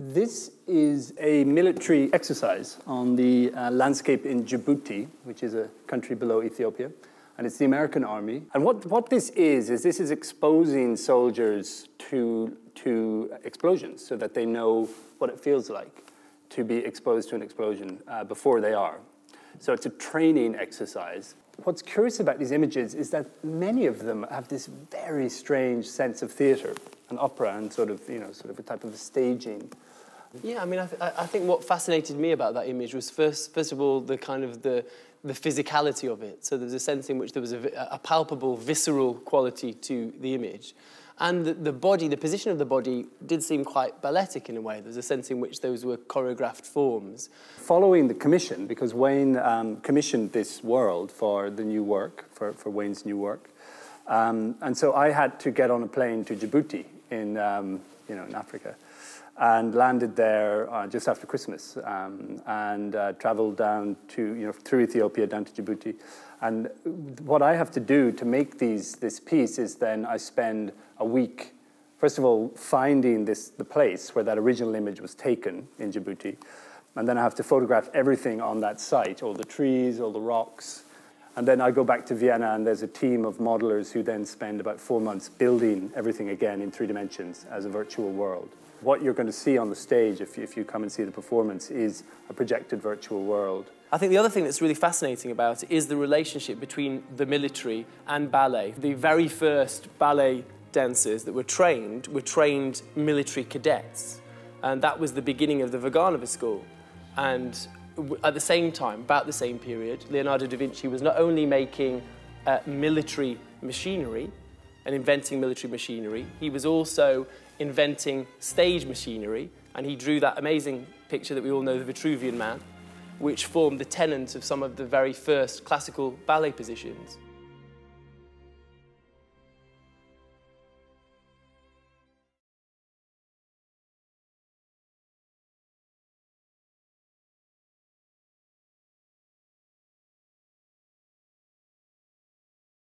This is a military exercise on the landscape in Djibouti, which is a country below Ethiopia, and it's the American army. And what this is this is exposing soldiers to explosions so that they know what it feels like to be exposed to an explosion before they are. So it's a training exercise. What's curious about these images is that many of them have this very strange sense of theater and opera and sort of a type of staging. Yeah, I mean, I think what fascinated me about that image was first of all, the physicality of it. So there was a sense in which there was a palpable, visceral quality to the image. And the body, the position of the body did seem quite balletic in a way. There was a sense in which those were choreographed forms. Following the commission, because Wayne commissioned this world for the new work, for Wayne's new work. And so I had to get on a plane to Djibouti in Africa, and landed there just after Christmas, and traveled down through Ethiopia, down to Djibouti. And what I have to do to make this piece is then I spend a week, first of all, finding the place where that original image was taken in Djibouti, and then I have to photograph everything on that site, all the trees, all the rocks. And then I go back to Vienna, and there's a team of modelers who then spend about 4 months building everything again in 3 dimensions as a virtual world. What you're going to see on the stage, if you come and see the performance, is a projected virtual world. I think the other thing that's really fascinating about it is the relationship between the military and ballet. The very first ballet dancers that were trained military cadets. And that was the beginning of the Vaganova School. And at the same time, about the same period, Leonardo da Vinci was not only making military machinery and inventing military machinery, he was also inventing stage machinery, and he drew that amazing picture that we all know, the Vitruvian Man, which formed the tenets of some of the very first classical ballet positions.